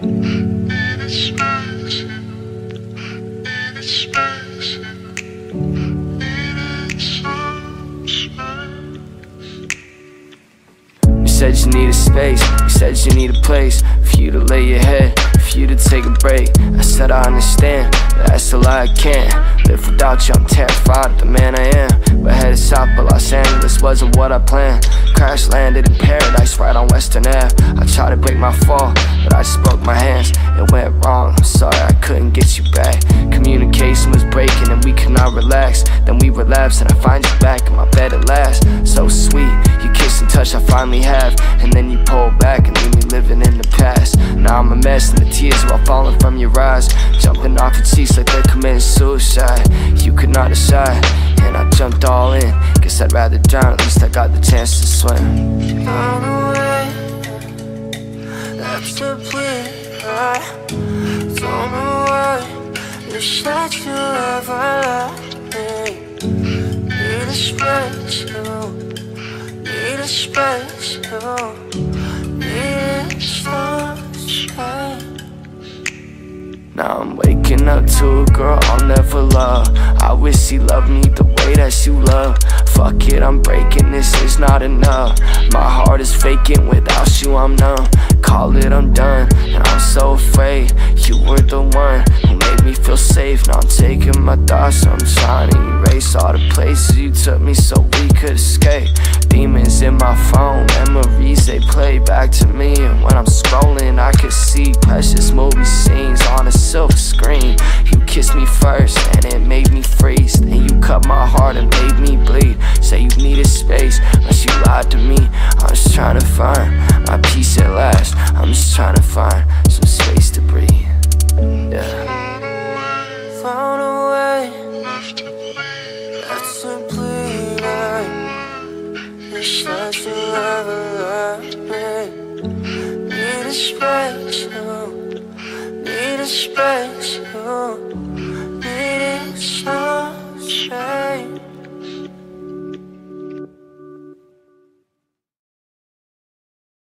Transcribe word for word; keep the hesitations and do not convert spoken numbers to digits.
You said you need a space, you said you need a place for you to lay your head, for you to take a break. I said I understand, but that's a lie, I can't live without you, I'm terrified of the man I am. But headed south, but Los Angeles wasn't what I planned. Crash landed in paradise right on Western Ave. I tried to break my fall, but I just broke my hands. It went wrong, I'm sorry I couldn't get you back. Communication was breaking and we could not relax. Then we relapsed and I find you back in my bed at last. So sweet, you kiss and touch I finally have. And then you pull back and leave me living in the past. Now I'm a mess and the tears are all falling from your eyes, jumping off your cheeks like they're committing suicide. You could not decide, and I jumped all in. Guess I'd rather drown, at least I got the chance to swim. Run away, that's the plea. I don't know why you said you ever loved me. Need a space, you need a space, oh, need some space. Now I'm waking up to a girl I'll never love. I wish she loved me the way that she loved. Fuck it, I'm breaking, this is not enough. My heart is faking, without you I'm numb. Call it undone, and I'm so afraid. You were the one who made me feel safe. Now I'm taking my thoughts, I'm trying to erase all the places you took me so we could escape. Demons in my phone, memories they play back to me. And when I'm scrolling I could see precious movie scenes on a silver screen. You kissed me first and it made me freeze. Then you cut my heart and made me bleed. Say you needed space, but you lied to me. I'm just trying to find my peace at last. I'm just trying to find some space to breathe. Yeah. Found a way, left to bleed. You said you never loved me. Need a space, oh. Need a space, oh.